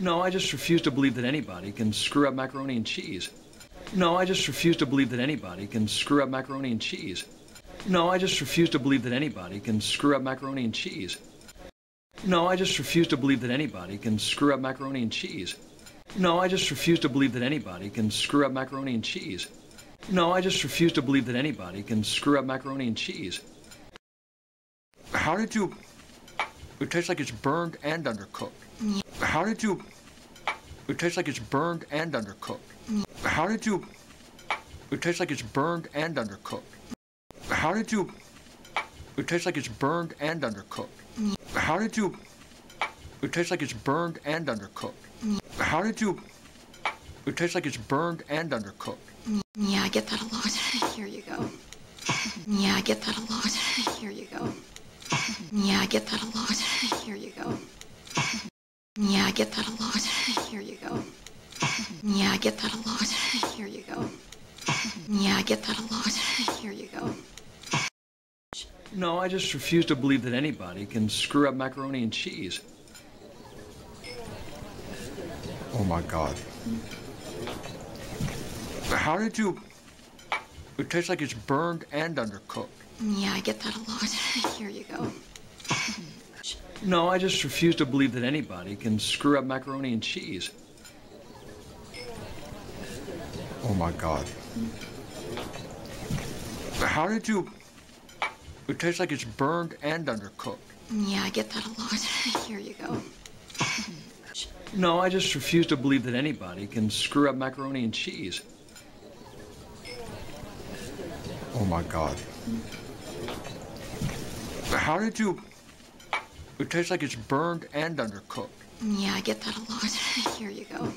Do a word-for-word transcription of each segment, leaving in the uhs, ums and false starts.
No, I just refuse to believe that anybody can screw up macaroni and cheese. No, I just refuse to believe that anybody can screw up macaroni and cheese. No, I just refuse to believe that anybody can screw up macaroni and cheese. No, I just refuse to believe that anybody can screw up macaroni and cheese. No, I just refuse to believe that anybody can screw up macaroni and cheese. No, I just refuse to believe that anybody can screw up macaroni and cheese. How did you... It tastes like it's burned and undercooked. How did you... It tastes like it's burned and undercooked. How did you... It tastes like it's burned and undercooked. How did you... It tastes like it's burned and undercooked. How did you... It tastes like it's burned and undercooked. How did you... It tastes like it's burned and undercooked. Yeah, I get that a lot. Here you go. Yeah, I get that a lot. Here you go. Yeah, I get that a lot. Here you go. Yeah, I get that a lot. Here you go. Yeah, I get that a lot. Here you go. Yeah, I get that a lot. Here you go. No, I just refuse to believe that anybody can screw up macaroni and cheese. Oh my God. How did you... It tastes like it's burned and undercooked. Yeah, I get that a lot. Here you go. No, I just refuse to believe that anybody can screw up macaroni and cheese. Oh my God. How did you... It tastes like it's burned and undercooked. Yeah, I get that a lot. Here you go. No, I just refuse to believe that anybody can screw up macaroni and cheese. Oh my God. How did you... It tastes like it's burned and undercooked. Yeah, I get that a lot. Here you go.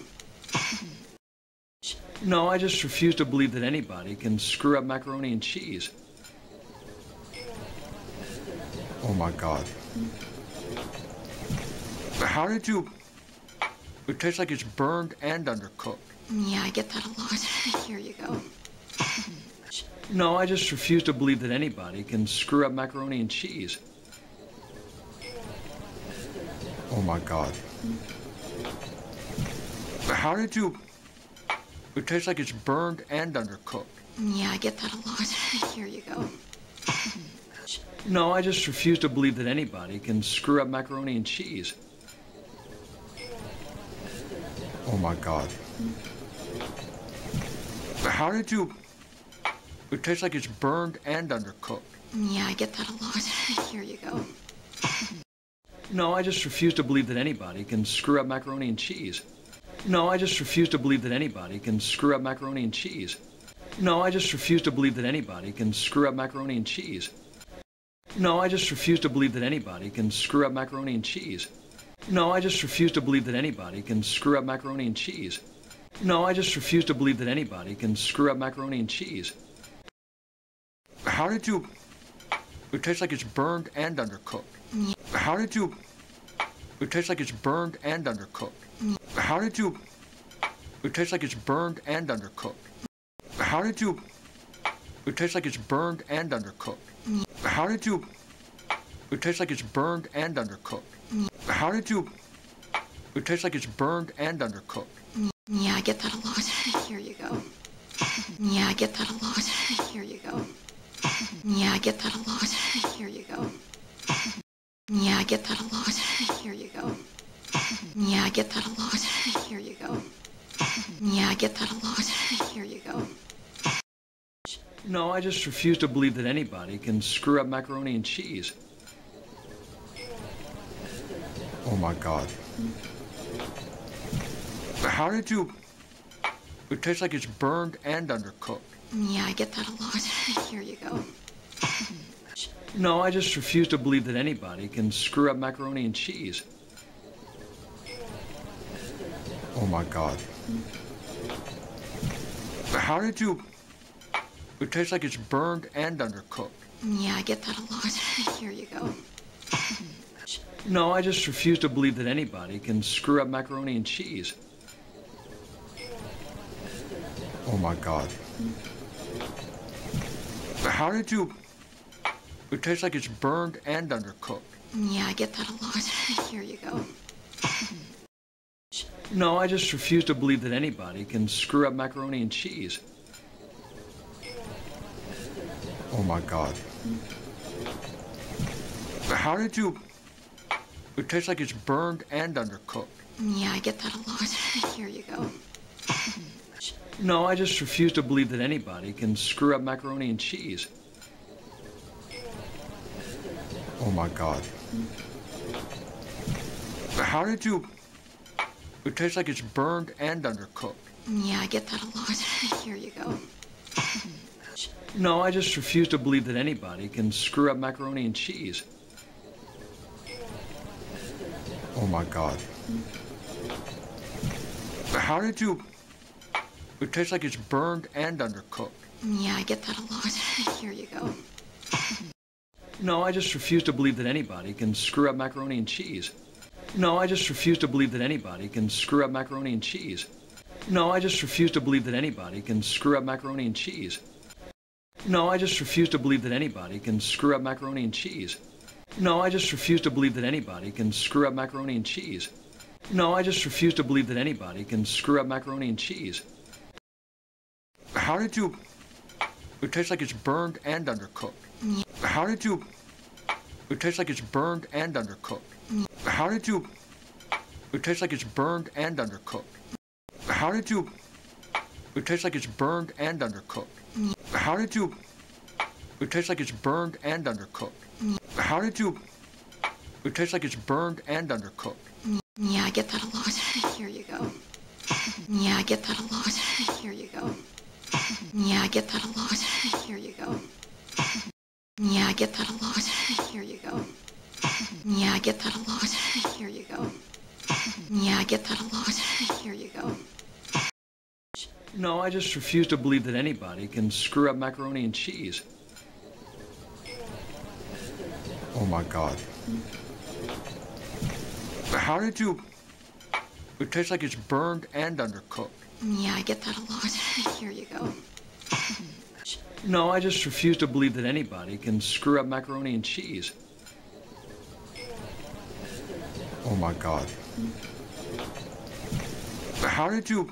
No, I just refuse to believe that anybody can screw up macaroni and cheese. Oh my God. How did you... It tastes like it's burned and undercooked. Yeah, I get that a lot. Here you go. No, I just refuse to believe that anybody can screw up macaroni and cheese. Oh my God. How did you... It tastes like it's burned and undercooked. Yeah, I get that a lot. Here you go. No, I just refuse to believe that anybody can screw up macaroni and cheese. Oh my God. How did you... It tastes like it's burned and undercooked. Yeah, I get that a lot. Here you go. No, I just refuse to believe that anybody can screw up macaroni and cheese. No, I just refuse to believe that anybody can screw up macaroni and cheese. No, I just refuse to believe that anybody can screw up macaroni and cheese. No, I just refuse to believe that anybody can screw up macaroni and cheese. No, I just refuse to believe that anybody can screw up macaroni and cheese. No, I just refuse to believe that anybody can screw up macaroni and cheese. How did you... It tastes like it's burned and undercooked. How did you... It tastes like it's burned and undercooked. How did you... It tastes like it's burned and undercooked. How did you... It tastes like it's burned and undercooked. How did you... It tastes like it's burned and undercooked. How did you... It tastes like it's burned and undercooked. Yeah, I get that a lot. Here you go. Yeah, I get that a lot. Here you go. Yeah, I get that a lot. Here you go. Yeah, I get that a lot. Here you go. Yeah, I get that a lot. Here you go. Yeah, I get that a lot. Here you go. No, I just refuse to believe that anybody can screw up macaroni and cheese. Oh my God. How did you... It tastes like it's burned and undercooked. Yeah, I get that a lot. Here you go. No, I just refuse to believe that anybody can screw up macaroni and cheese. Oh my God. How did you... It tastes like it's burned and undercooked. Yeah, I get that a lot. Here you go. No, I just refuse to believe that anybody can screw up macaroni and cheese. Oh my God. How did you... It tastes like it's burned and undercooked. Yeah, I get that a lot. Here you go. No, I just refuse to believe that anybody can screw up macaroni and cheese. Oh, my God. How did you... It tastes like it's burned and undercooked. Yeah, I get that a lot. Here you go. No, I just refuse to believe that anybody can screw up macaroni and cheese. Oh, my God. How did you... It tastes like it's burned and undercooked. Yeah, I get that a lot. Here you go. No, I just refuse to believe that anybody can screw up macaroni and cheese. Oh, my God. How did you... It tastes like it's burned and undercooked. Yeah, I get that a lot. Here you go. No, I just refuse to believe that anybody can screw up macaroni and cheese. No, I just refuse to believe that anybody can screw up macaroni and cheese. No, I just refuse to believe that anybody can screw up macaroni and cheese. No, I just refuse to believe that anybody can screw up macaroni and cheese. No, I just refuse to believe that anybody can screw up macaroni and cheese. No, I just refuse to believe that anybody can screw up macaroni and cheese. How did you... It tastes like it's burned and undercooked. How did you... It tastes like it's burned and undercooked. How did you... It tastes like it's burned and undercooked. How did you... It tastes like it's burned and undercooked. How did you... It tastes like it's burned and undercooked. How did you... It tastes like it's burned and undercooked. Yeah, I get that a lot. Here you go. Yeah, I get that a lot. Here you go. Yeah, I get that a lot. Here you go. Yeah, I get that a lot. Here you go. Yeah, I get that a lot. Here you go. Yeah, I get that a lot. Here you go. No, I just refuse to believe that anybody can screw up macaroni and cheese. Oh, my God. How did you... It tastes like it's burned and undercooked. Yeah, I get that a lot. Here you go. No, I just refuse to believe that anybody can screw up macaroni and cheese. Oh, my God. How did you...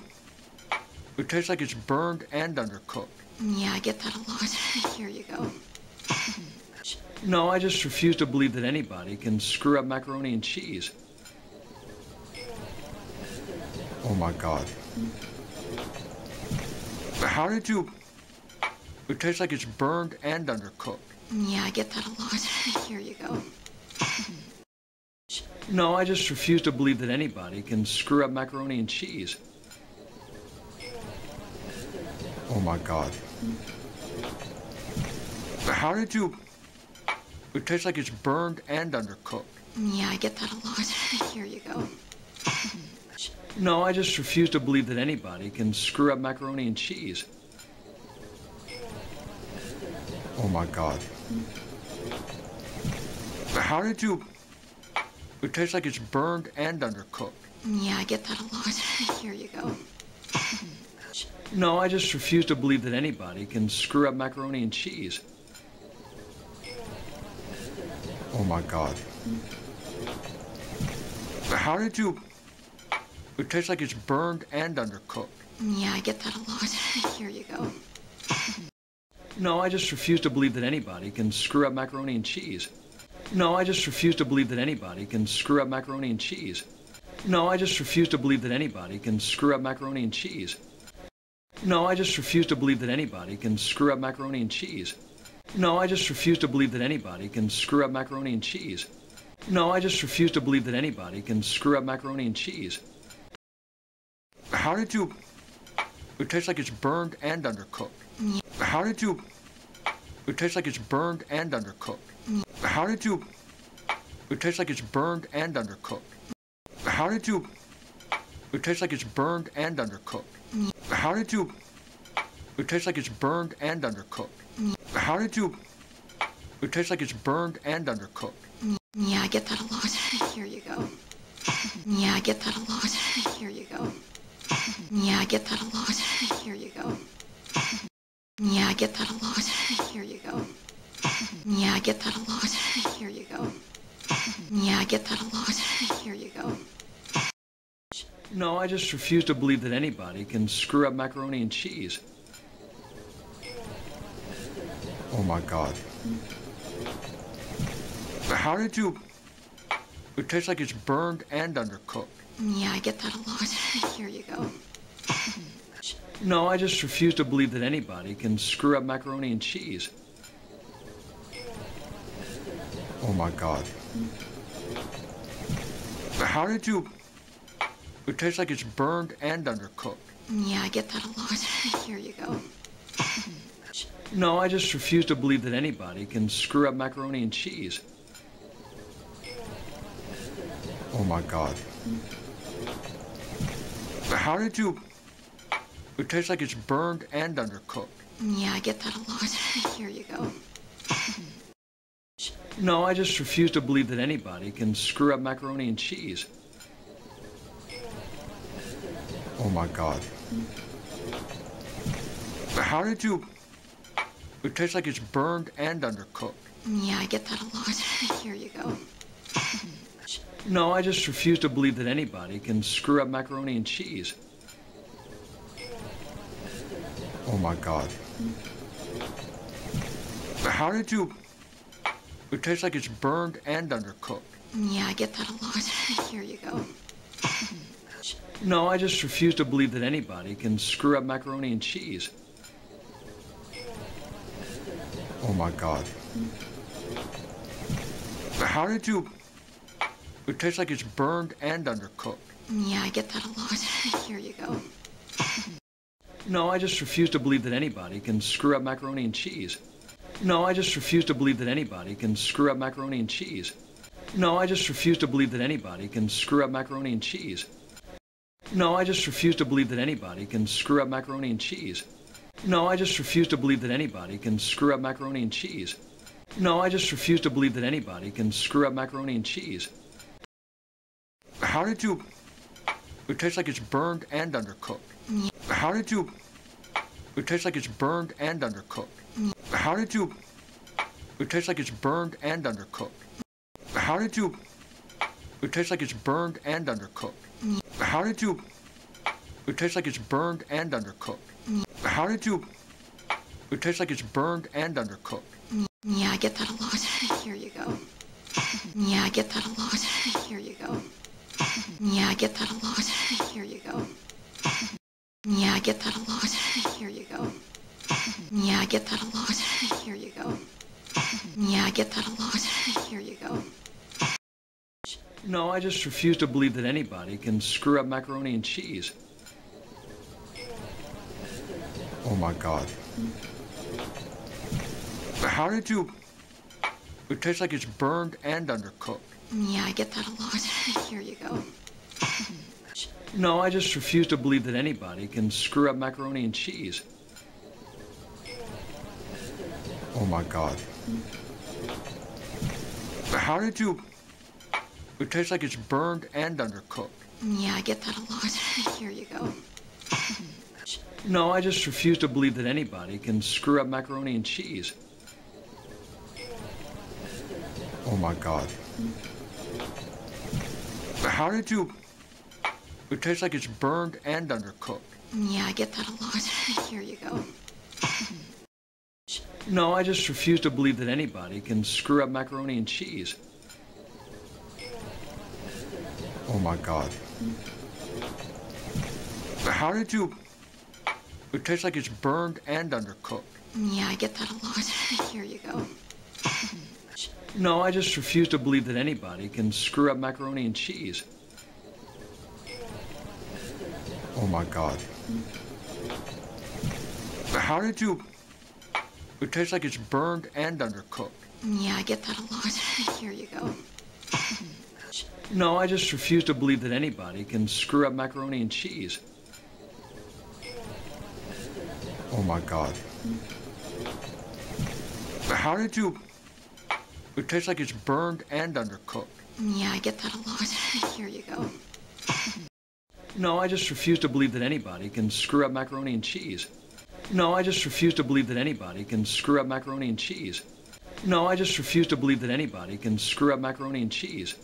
It tastes like it's burned and undercooked. Yeah, I get that a lot. Here you go. No, I just refuse to believe that anybody can screw up macaroni and cheese. Oh, my God. How did you... It tastes like it's burned and undercooked. Yeah, I get that a lot. Here you go. No, I just refuse to believe that anybody can screw up macaroni and cheese. Oh, my God. How did you... It tastes like it's burned and undercooked. Yeah, I get that a lot. Here you go. No, I just refuse to believe that anybody can screw up macaroni and cheese. Oh, my God. How did you... It tastes like it's burned and undercooked. Yeah, I get that a lot. Here you go. No, I just refuse to believe that anybody can screw up macaroni and cheese. Oh, my God. How did you... It tastes like it's burned and undercooked. Yeah, I get that a lot. Here you go. No, I just refuse to believe that anybody can screw up macaroni and cheese. No, I just refuse to believe that anybody can screw up macaroni and cheese. No, I just refuse to believe that anybody can screw up macaroni and cheese. No, I just refuse to believe that anybody can screw up macaroni and cheese. No, I just refuse to believe that anybody can screw up macaroni and cheese. No, I just refuse to believe that anybody can screw up macaroni and cheese. How did you... It tastes like it's burned and undercooked. How did you... It tastes like it's burned and undercooked. How did you... It tastes like it's burned and undercooked. How did you... It tastes like it's burned and undercooked. How did you... It tastes like it's burned and undercooked. How did you... It tastes like it's burned and undercooked. Yeah, I get that a lot. Here you go. Yeah, I get that a lot. Here you go. Yeah, I get that a lot. Here you go. Yeah, I get that a lot. Here you go. Yeah, I get that a lot. Here you go. Yeah, I get that a lot. Here you go. No, I just refuse to believe that anybody can screw up macaroni and cheese. Oh, my God. How did you... It tastes like it's burned and undercooked. Yeah, I get that a lot. Here you go. No, I just refuse to believe that anybody can screw up macaroni and cheese. Oh, my God. How did you... It tastes like it's burned and undercooked. Yeah, I get that a lot. Here you go. No, I just refuse to believe that anybody can screw up macaroni and cheese. Oh, my God. How did you... It tastes like it's burned and undercooked. Yeah, I get that a lot. Here you go. No, I just refuse to believe that anybody can screw up macaroni and cheese. Oh, my God. How did you... It tastes like it's burned and undercooked. Yeah, I get that a lot. Here you go. No, I just refuse to believe that anybody can screw up macaroni and cheese. Oh, my God. How did you... It tastes like it's burned and undercooked. Yeah, I get that a lot. Here you go. No, I just refuse to believe that anybody can screw up macaroni and cheese. Oh, my God. How did you... It tastes like it's burned and undercooked. Yeah, I get that a lot. Here you go. No, I just refuse to believe that anybody can screw up macaroni and cheese. No, I just refuse to believe that anybody can screw up macaroni and cheese. No, I just refuse to believe that anybody can screw up macaroni and cheese. No, I just refuse to believe that anybody can screw up macaroni and cheese. No, I just refuse to believe that anybody can screw up macaroni and cheese. No, I just refuse to believe that anybody can screw up macaroni and cheese. How did you... It tastes like it's burned and undercooked. How did you... It tastes like it's burned and undercooked. How did you... It tastes like it's burned and undercooked. How did you... It tastes like it's burned and undercooked. How did you... It tastes like it's burned and undercooked. How did you... It tastes like it's burned and undercooked. Yeah, I get that a lot. Here you go. Yeah, I get that a lot. Here you go. Yeah, I get that a lot. Here you go. Yeah, I get that a lot. Here you go. Yeah, I get that a lot. Here you go. Yeah, I get that a lot. Here you go. No, I just refuse to believe that anybody can screw up macaroni and cheese. Oh, my God. How did you... It tastes like it's burned and undercooked. Yeah, I get that a lot. Here you go. No, I just refuse to believe that anybody can screw up macaroni and cheese. Oh, my God. How did you... It tastes like it's burned and undercooked. Yeah, I get that a lot. Here you go. No, I just refuse to believe that anybody can screw up macaroni and cheese. Oh, my God. How did you... It tastes like it's burned and undercooked. Yeah, I get that a lot. Here you go. No, I just refuse to believe that anybody can screw up macaroni and cheese. Oh, my God. How did you... It tastes like it's burned and undercooked. Yeah, I get that a lot. Here you go. No, I just refuse to believe that anybody can screw up macaroni and cheese. Oh, my God. How did you... It tastes like it's burned and undercooked. Yeah, I get that a lot. Here you go. No, I just refuse to believe that anybody can screw up macaroni and cheese. Oh, my God. How did you... It tastes like it's burned and undercooked. Yeah, I get that a lot. Here you go. No, I just refuse to believe that anybody can screw up macaroni and cheese. No, I just refuse to believe that anybody can screw up macaroni and cheese. No, I just refuse to believe that anybody can screw up macaroni and cheese.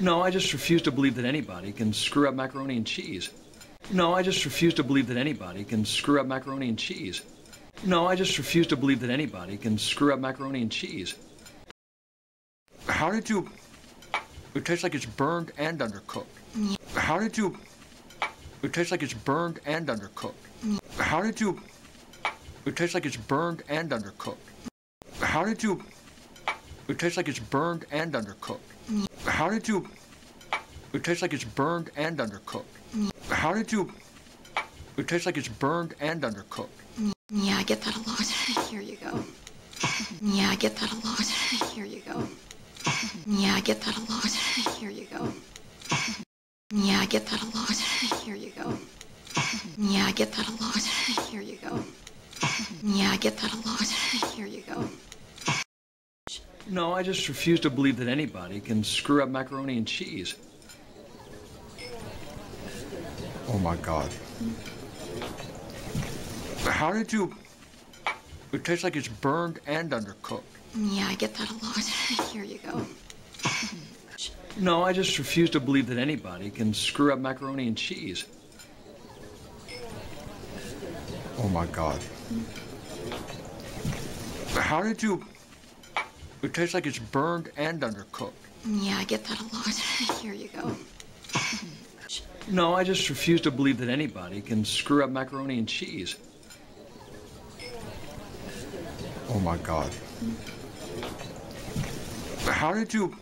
No, I just refuse to believe that anybody can screw up macaroni and cheese. No, I just refuse to believe that anybody can screw up macaroni and cheese. No, I just refuse to believe that anybody can screw up macaroni and cheese. How did you... It tastes like it's burned and undercooked. How did you... It tastes like it's burned and undercooked. How did you... It tastes like it's burned and undercooked. How did you... It tastes like it's burned and undercooked. How did you... It tastes like it's burned and undercooked. How did you... It tastes like it's burned and undercooked. Yeah, I get that a lot. Here you go. Yeah, I get that a lot. Here you go. Yeah, I get that a lot. Here you go. Yeah, I get that a lot. Here you go. Yeah, I get that a lot. Here you go. Yeah, I get that a lot. Here you go. No, I just refuse to believe that anybody can screw up macaroni and cheese. Oh my God. How did you... It tastes like it's burned and undercooked. Yeah, I get that a lot. Here you go. No, I just refuse to believe that anybody can screw up macaroni and cheese. Oh my God. How did you... It tastes like it's burned and undercooked. Yeah, I get that a lot. Here you go. No, I just refuse to believe that anybody can screw up macaroni and cheese. Oh my God. How did you...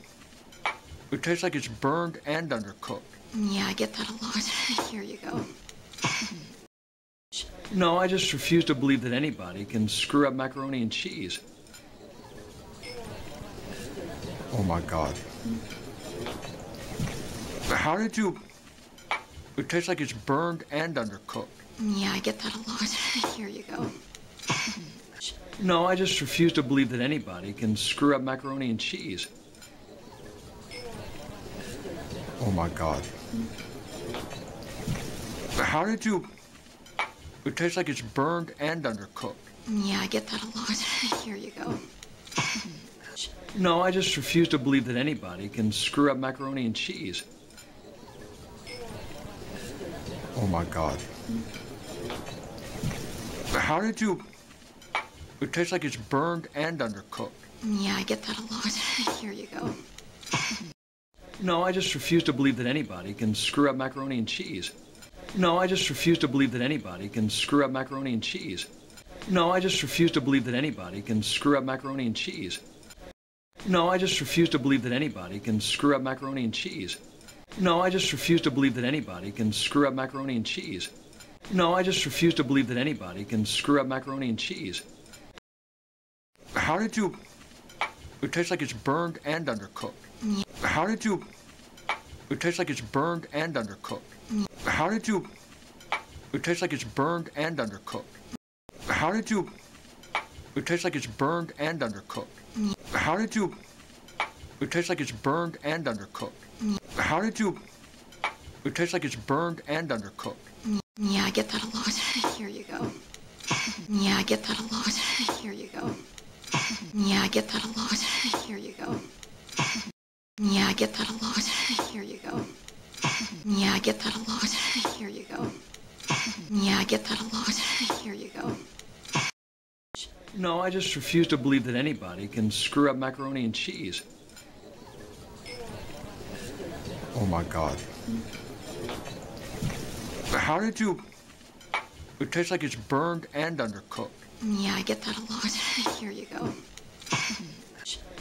It tastes like it's burned and undercooked. Yeah, I get that a lot. Here you go. No, I just refuse to believe that anybody can screw up macaroni and cheese. Oh my God. How did you... It tastes like it's burned and undercooked. Yeah, I get that a lot. Here you go. No, I just refuse to believe that anybody can screw up macaroni and cheese. Oh my God. How did you... It tastes like it's burned and undercooked. Yeah, I get that a lot. Here you go. No, I just refuse to believe that anybody can screw up macaroni and cheese. Oh my God. How did you... It tastes like it's burned and undercooked. Yeah, I get that a lot. Here you go. No, I just refuse to believe that anybody can screw up macaroni and cheese. No, I just refuse to believe that anybody can screw up macaroni and cheese. No, I just refuse to believe that anybody can screw up macaroni and cheese. No, I just refuse to believe that anybody can screw up macaroni and cheese. No, I just refuse to believe that anybody can screw up macaroni and cheese. No, I just refuse to believe that anybody can screw up macaroni and cheese. How did you... It tastes like it's burned and undercooked. How did you... It tastes like it's burned and undercooked. How did you... It tastes like it's burned and undercooked. How did you... It tastes like it's burned and undercooked. How did you... It tastes like it's burned and undercooked. How did you... It tastes like it's burned and undercooked. Yeah, I get that a lot. Here you go. Yeah, I get that a lot. Here you go. Yeah, I get that a lot. Here you go. Yeah, I get that a lot. Here you go. Yeah, I get that a lot. Here you go. Yeah, I get that a lot. Here you go. No, I just refuse to believe that anybody can screw up macaroni and cheese. Oh my God. How did you... It tastes like it's burned and undercooked. Yeah, I get that a lot. Here you go.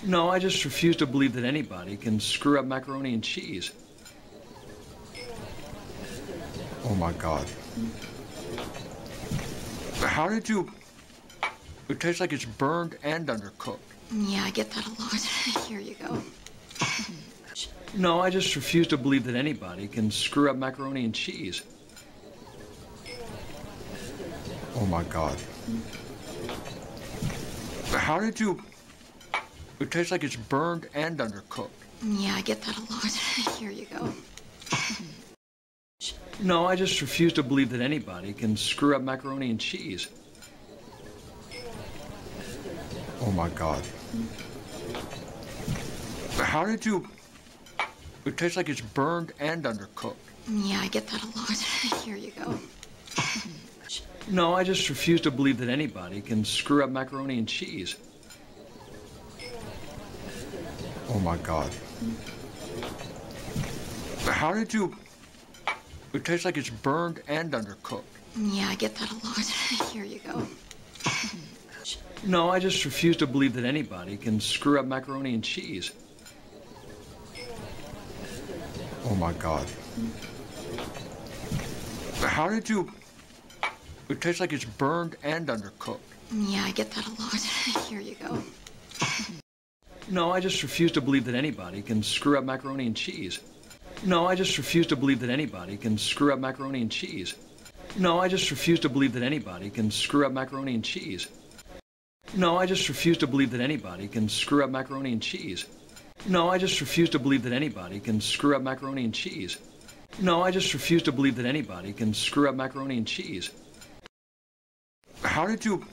No, I just refuse to believe that anybody can screw up macaroni and cheese. Oh my God. How did you... It tastes like it's burned and undercooked. Yeah, I get that a lot. Here you go. No, I just refuse to believe that anybody can screw up macaroni and cheese. Oh my God. How did you... It tastes like it's burned and undercooked. Yeah, I get that a lot. Here you go. No, I just refuse to believe that anybody can screw up macaroni and cheese. Oh my God. How did you... It tastes like it's burned and undercooked. Yeah, I get that a lot. Here you go. No, I just refuse to believe that anybody can screw up macaroni and cheese. Oh, my God. Mm. How did you... It tastes like it's burned and undercooked. Yeah, I get that a lot. Here you go. No, I just refuse to believe that anybody can screw up macaroni and cheese. Oh, my God. Mm. How did you... It tastes like it's burned and undercooked. Yeah, I get that a lot. Here you go. No, I just refuse to believe that anybody can screw up macaroni and cheese. No, I just refuse to believe that anybody can screw up macaroni and cheese. No, I just refuse to believe that anybody can screw up macaroni and cheese. No, I just refuse to believe that anybody can screw up macaroni and cheese. No, I just refuse to believe that anybody can screw up macaroni and cheese. No, I just refuse to believe that anybody can screw up macaroni and cheese. How did you...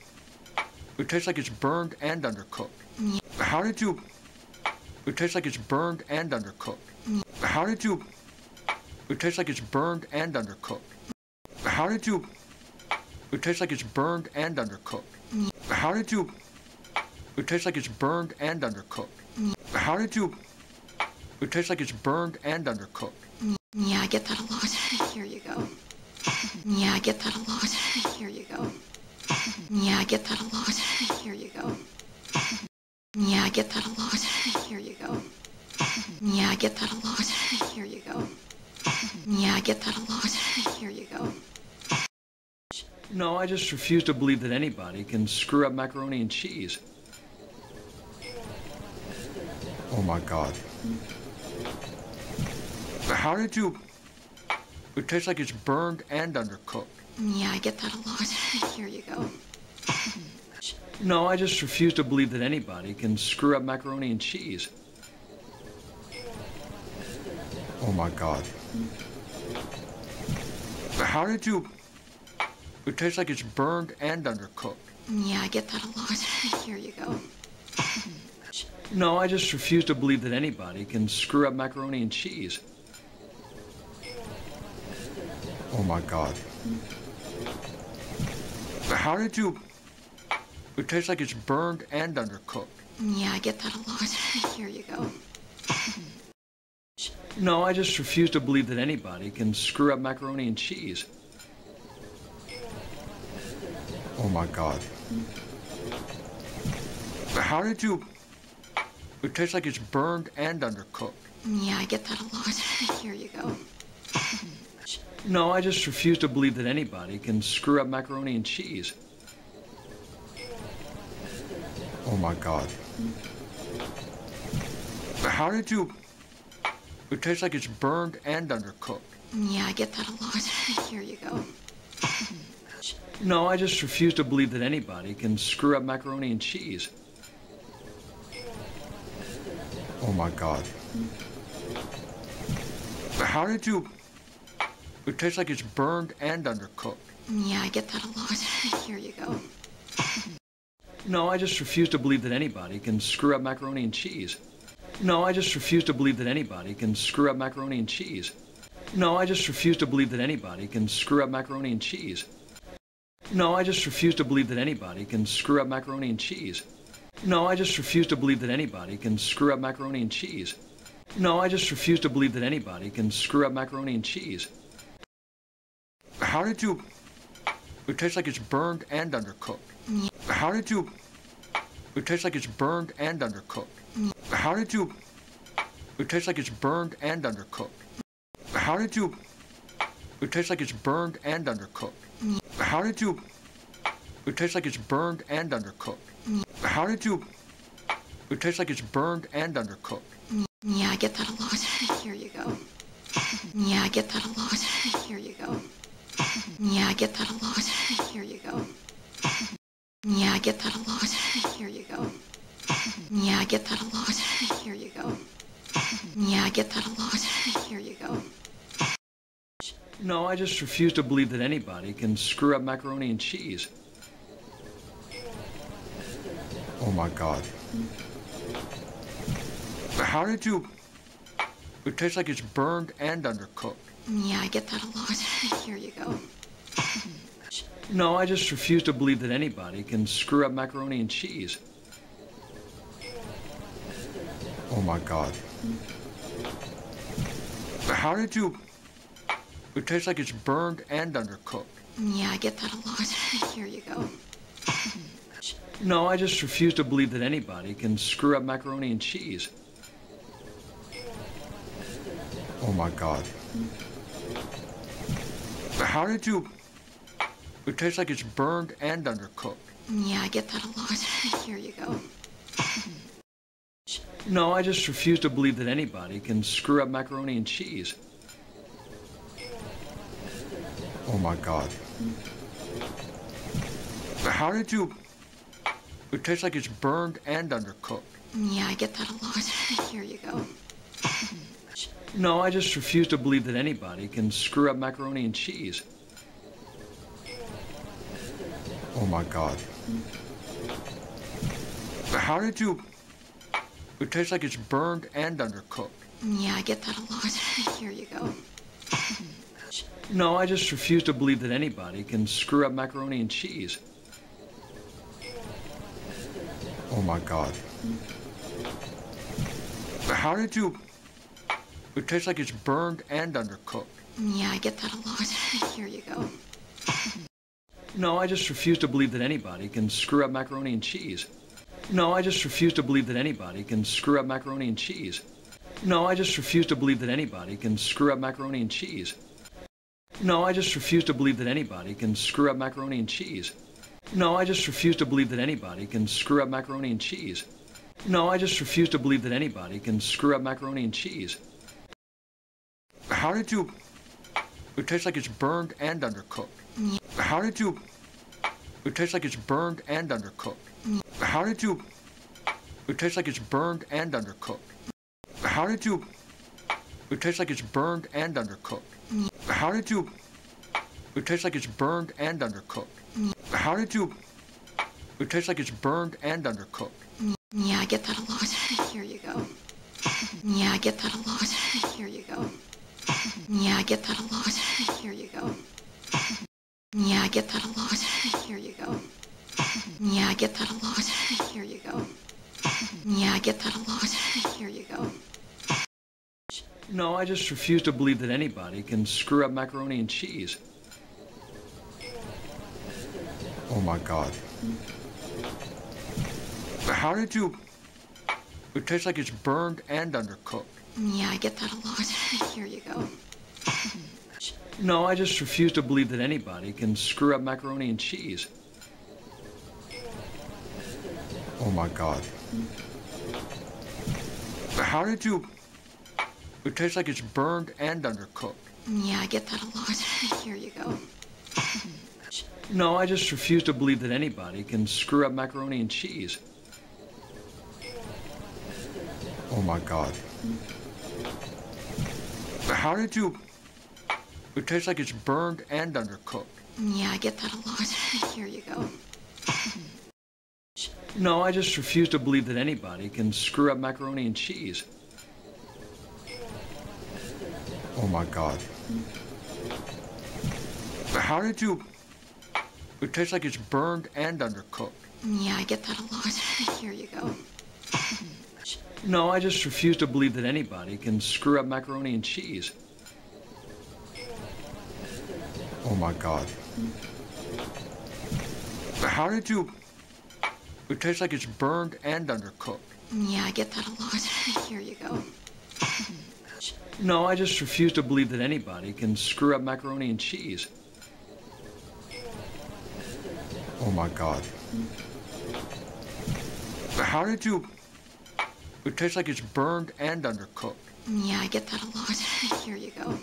It tastes like it's burned and undercooked. Yeah. How did you... It tastes like it's burned and undercooked. Yeah. How did you... It tastes like it's burned and undercooked. How did you... It tastes like it's burned and undercooked. Yeah. How did you... It tastes like it's burned and undercooked. Yeah. How did you... It tastes like it's burned and undercooked. Yeah, I get that a lot. Here you go. Yeah, I get that a lot. Here you go. Yeah, I get that a lot. Here you go. Yeah, I get that a lot. Here you go. Yeah, I get that a lot. Here you go. Yeah, I get that a lot. Here you go. No, I just refuse to believe that anybody can screw up macaroni and cheese. Oh, my God. How did you... It tastes like it's burned and undercooked. Yeah, I get that a lot. Here you go. No, I just refuse to believe that anybody can screw up macaroni and cheese. Oh, my God. How did you... It tastes like it's burned and undercooked. Yeah, I get that a lot. Here you go. No, I just refuse to believe that anybody can screw up macaroni and cheese. Oh, my God. How did you... It tastes like it's burned and undercooked. Yeah, I get that a lot. Here you go. No, I just refuse to believe that anybody can screw up macaroni and cheese. Oh, my God. How did you... It tastes like it's burned and undercooked. Yeah, I get that a lot. Here you go. No, I just refuse to believe that anybody can screw up macaroni and cheese. Oh, my God. How did you... It tastes like it's burned and undercooked. Yeah, I get that a lot. Here you go. No, I just refuse to believe that anybody can screw up macaroni and cheese. Oh, my God. How did you... It tastes like it's burned and undercooked. Yeah, I get that a lot. Here you go. No, I just refuse to believe that anybody can screw up macaroni and cheese. No, I just refuse to believe that anybody can screw up macaroni and cheese. No, I just refuse to believe that anybody can screw up macaroni and cheese. No, I just refuse to believe that anybody can screw up macaroni and cheese. No, I just refuse to believe that anybody can screw up macaroni and cheese. No, I just refuse to believe that anybody can screw up macaroni and cheese. How did you... It tastes like it's burned and undercooked. Yeah. How did you... It tastes like it's burned and undercooked. Yeah. How did you... It tastes like it's burned and undercooked. How did you... It tastes like it's burned and undercooked. Yeah. How did you... It tastes like it's burned and undercooked. Yeah. How did you... It tastes like it's burned and undercooked. Yeah, I get that a lot. Here you go. Yeah, I get that a lot. Here you go. Yeah, I get that a lot. Here you go. Yeah, I get that a lot. Here you go. Yeah, I get that a lot. Here you go. Yeah, I get that a lot. Here you go. No, I just refuse to believe that anybody can screw up macaroni and cheese. Oh, my God. How did you... It tastes like it's burned and undercooked. Yeah, I get that a lot. Here you go. No, I just refuse to believe that anybody can screw up macaroni and cheese. Oh, my God. Mm. How did you... It tastes like it's burned and undercooked. Yeah, I get that a lot. Here you go. No, I just refuse to believe that anybody can screw up macaroni and cheese. Oh, my God. Mm. How did you... It tastes like it's burned and undercooked. Yeah, I get that a lot. Here you go. No, I just refuse to believe that anybody can screw up macaroni and cheese. Oh, my God. Mm. How did you... It tastes like it's burned and undercooked. Yeah, I get that a lot. Here you go. No, I just refuse to believe that anybody can screw up macaroni and cheese. Oh, my God. Mm. How did you... It tastes like it's burned and undercooked. Yeah, I get that a lot. Here you go. No, I just refuse to believe that anybody can screw up macaroni and cheese. Oh, my God. Mm. How did you... It tastes like it's burned and undercooked. Yeah, I get that a lot. Here you go. No, I just refuse to believe that anybody can screw up macaroni and cheese. No, I just refuse to believe that anybody can screw up macaroni and cheese. No, I just refuse to believe that anybody can screw up macaroni and cheese. No, I just refuse to believe that anybody can screw up macaroni and cheese. No, I just refuse to believe that anybody can screw up macaroni and cheese. No, I just refuse to believe that anybody can screw up macaroni and cheese. How did you... It tastes like it's burned and undercooked. Yeah. How did you... It tastes like it's burned and undercooked. Yeah. How did you... It tastes like it's burned and undercooked. How did you... It tastes like it's burned and undercooked. Yeah. How did you... It tastes like it's burned and undercooked. Yeah. How did you... It tastes like it's burned and undercooked. Yeah, I get that a lot. Here you go. Yeah, I get that a lot. Here you go. Yeah, I get that a lot. Here you go. Yeah, I get that a lot. Here you go. Yeah, I get that a lot. Here you go. Yeah, I get that a lot. Here you go. No, I just refuse to believe that anybody can screw up macaroni and cheese. Oh, my God. How did you... It tastes like it's burned and undercooked. Yeah, I get that a lot. Here you go. No, I just refuse to believe that anybody can screw up macaroni and cheese. Oh, my God. How did you... It tastes like it's burned and undercooked. Yeah, I get that a lot. Here you go. No, I just refuse to believe that anybody can screw up macaroni and cheese. Oh, my God. How did you... It tastes like it's burned and undercooked. Yeah, I get that a lot. Here you go. No, I just refuse to believe that anybody can screw up macaroni and cheese. Oh, my God. How did you... It tastes like it's burned and undercooked. Yeah, I get that a lot. Here you go. No, I just refuse to believe that anybody can screw up macaroni and cheese. Oh, my God. How did you... It tastes like it's burned and undercooked. Yeah, I get that a lot. Here you go. No, I just refuse to believe that anybody can screw up macaroni and cheese. Oh, my God. How did you... It tastes like it's burned and undercooked. Yeah, I get that a lot. Here you go.